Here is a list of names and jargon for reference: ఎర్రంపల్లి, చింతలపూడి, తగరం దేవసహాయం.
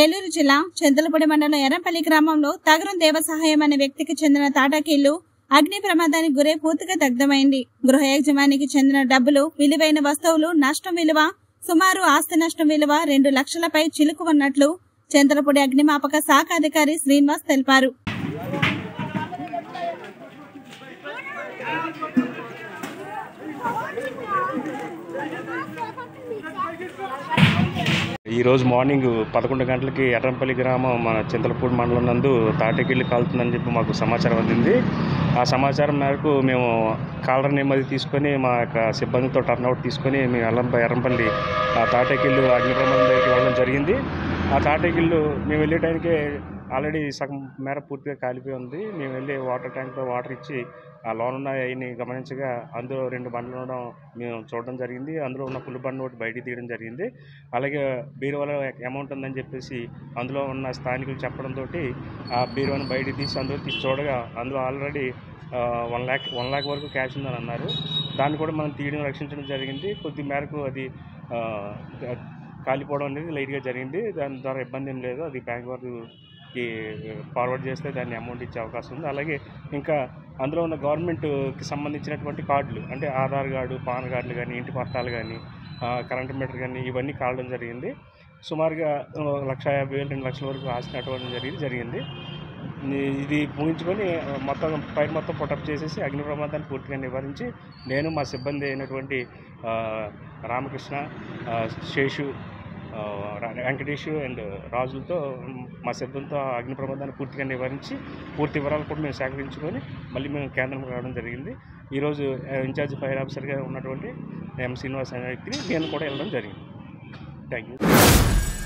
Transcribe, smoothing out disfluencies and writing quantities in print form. ఏలూరు జిల్లా చింతలపూడి మండలం ఎర్రంపల్లి గ్రామంలో తగరం దేవసహాయం అనే వ్యక్తికి చెందిన తాటకిల్లు అగ్ని ప్రమాదానికి గురై పూర్తిగా దగ్ధమైంది. గృహ యజమానికి చెందిన డబ్బులు, విలువైన వస్తువులు నష్టం విలువ సుమారు ఆస్తి నష్టం విలువ 2 లక్షలపై చిలుకు ఉన్నట్లు చింతలపూడి అగ్నిమాపక శాఖ అధికారి శ్రీనివాస్ తెలిపారు. ఈరోజు మార్నింగ్ 11 గంటలకి ఎర్రంపల్లి గ్రామం మన చింతలపూడి మండలం నందు తాటకిల్లు కాలుతుందని చెప్పి మాకు సమాచారం అందింది. ఆ సమాచారం మేరకు మేము కాలర్ నెమ్మది తీసుకొని మా యొక్క సిబ్బందితో టర్న్అవుట్ తీసుకొని మేము ఎర్రంపల్లి తాటకిల్లు అగ్ని ప్రమాదం దగ్గరికి వెళ్ళడం జరిగింది. ఆ తాటకిల్లు మేము వెళ్ళే టైంకే ఆల్రెడీ సగం మేర పూర్తిగా కాలిపోయి ఉంది. మేము వెళ్ళి వాటర్ ట్యాంక్లో వాటర్ ఇచ్చి ఆ లోన్ ఉన్న అవన్నీ గమనించగా అందులో 2 బండ్లు ఉండడం మేము చూడడం జరిగింది. అందులో ఉన్న ఫుల్ బండ్ ఒకటి బయటికి తీయడం జరిగింది. అలాగే బీరువాలో అమౌంట్ ఉందని చెప్పేసి అందులో ఉన్న స్థానికులు చెప్పడంతో ఆ బీరువాను బయటికి తీసి అందులో తీసి చూడగా అందులో ఆల్రెడీ 1 లక్ష వరకు క్యాష్ ఉందని అన్నారు. దాన్ని కూడా మనం తీయడం రక్షించడం జరిగింది. కొద్ది మేరకు అది కాలిపోవడం అనేది లైట్గా జరిగింది. దాని ద్వారా ఇబ్బంది ఏం లేదు. అది బ్యాంక్ వరకు ఫార్వర్డ్ చేస్తే దాన్ని అమౌంట్ ఇచ్చే అవకాశం ఉంది. అలాగే ఇంకా అందులో ఉన్న గవర్నమెంట్కి సంబంధించినటువంటి కార్డులు అంటే ఆధార్ కార్డు, పాన్ కార్డులు కానీ, ఇంటి పట్టాలు కానీ, కరెంటు మీటర్ కానీ ఇవన్నీ కావడం జరిగింది. సుమారుగా 1,50,000 2 లక్షల వరకు ఆశినటువంటి జరిగింది. ఇది ముగించుకొని మొత్తం ఫైర్ మొత్తం పుటప్ చేసేసి అగ్ని ప్రమాదాన్ని పూర్తిగా నివారించి నేను మా సిబ్బంది అయినటువంటి రామకృష్ణ, శేషు, వెంకటేష్ అండ్ రాజులతో మా సిబ్బందితో అగ్ని ప్రమాదాన్ని పూర్తిగా నివారించి పూర్తి వివరాలు కూడా మేము సేకరించుకొని మళ్ళీ మేము కేంద్రంకి రావడం జరిగింది. ఈరోజు ఇన్ఛార్జ్ ఫైర్ ఆఫీసర్గా ఉన్నటువంటి ఎం శ్రీనివాస్ అనే వ్యక్తిని నేను కూడా వెళ్ళడం జరిగింది. Thank you.